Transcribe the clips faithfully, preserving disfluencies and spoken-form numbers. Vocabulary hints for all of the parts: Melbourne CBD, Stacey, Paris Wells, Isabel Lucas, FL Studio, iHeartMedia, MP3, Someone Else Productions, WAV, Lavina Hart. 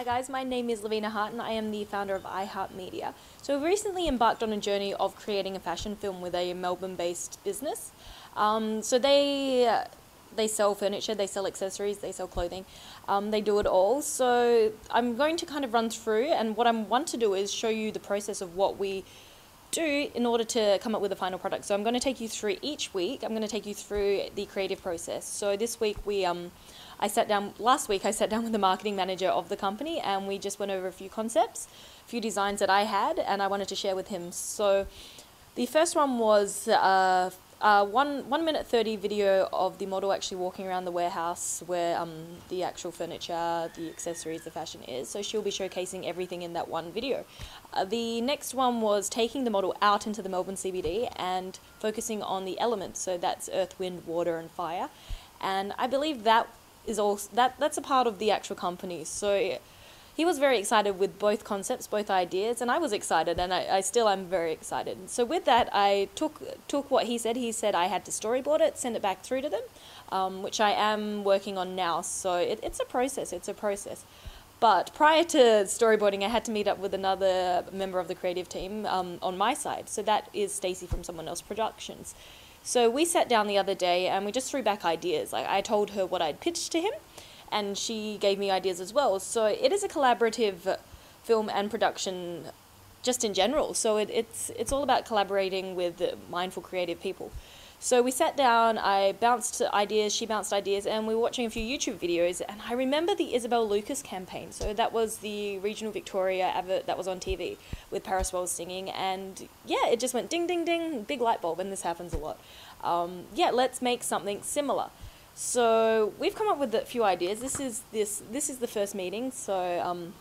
Hi guys, my name is Lavina Hart and I am the founder of iHeartMedia. So we've recently embarked on a journey of creating a fashion film with a Melbourne-based business. Um, so they uh, they sell furniture, they sell accessories, they sell clothing, um, they do it all. So I'm going to kind of run through, and what I want to do is show you the process of what we do in order to come up with a final product. So I'm going to take you through each week, I'm going to take you through the creative process. So this week we... Um, I sat down, last week I sat down with the marketing manager of the company and we just went over a few concepts, a few designs that I had and I wanted to share with him. So the first one was uh, a one, one minute thirty video of the model actually walking around the warehouse where um, the actual furniture, the accessories, the fashion is. So she'll be showcasing everything in that one video. Uh, the next one was taking the model out into the Melbourne C B D and focusing on the elements. So that's earth, wind, water and fire. And I believe that is all that that's a part of the actual company. So he was very excited with both concepts, both ideas, and I was excited, and I, I still am very excited. So with that, I took took what he said. He said I had to storyboard it, send it back through to them, um, which I am working on now. So it, it's a process. It's a process. But prior to storyboarding, I had to meet up with another member of the creative team um, on my side. So that is Stacey from Someone Else Productions. So we sat down the other day and we just threw back ideas. Like I told her what I'd pitched to him and she gave me ideas as well. So it is a collaborative film and production just in general. So it, it's, it's all about collaborating with mindful creative people. So we sat down, I bounced ideas, she bounced ideas, and we were watching a few YouTube videos, and I remember the Isabel Lucas campaign. So that was the regional Victoria advert that was on T V with Paris Wells singing, and yeah, it just went ding, ding, ding, big light bulb, and this happens a lot. Um, yeah, let's make something similar. So we've come up with a few ideas. This is, this, this is the first meeting, so um,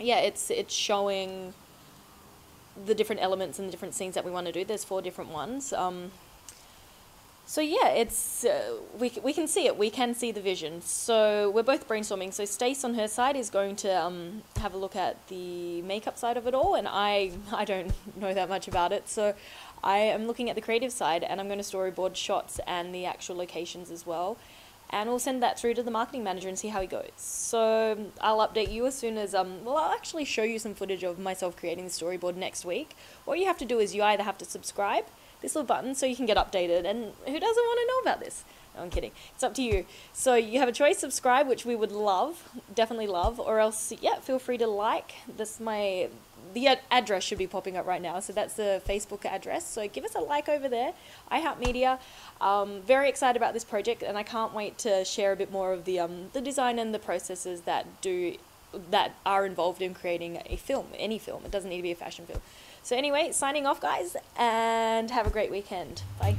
yeah, it's, it's showing the different elements and the different scenes that we want to do. There's four different ones. Um, So yeah, it's uh, we, we can see it, we can see the vision. So we're both brainstorming. So Stace on her side is going to um, have a look at the makeup side of it all, and I, I don't know that much about it. So I am looking at the creative side, and I'm going to storyboard shots and the actual locations as well. And we'll send that through to the marketing manager and see how he goes. So I'll update you as soon as, um, well, I'll actually show you some footage of myself creating the storyboard next week. What you have to do is you either have to subscribe this little button so you can get updated, and who doesn't want to know about this? No, I'm kidding. It's up to you. So you have a choice, subscribe, which we would love, definitely love, or else, yeah, feel free to like. This my, the ad address should be popping up right now, so that's the Facebook address, so give us a like over there, iHeartMedia. Um, very excited about this project, and I can't wait to share a bit more of the, um, the design and the processes that do that are involved in creating a film, any film. It doesn't need to be a fashion film. So anyway, signing off guys, and have a great weekend. Bye.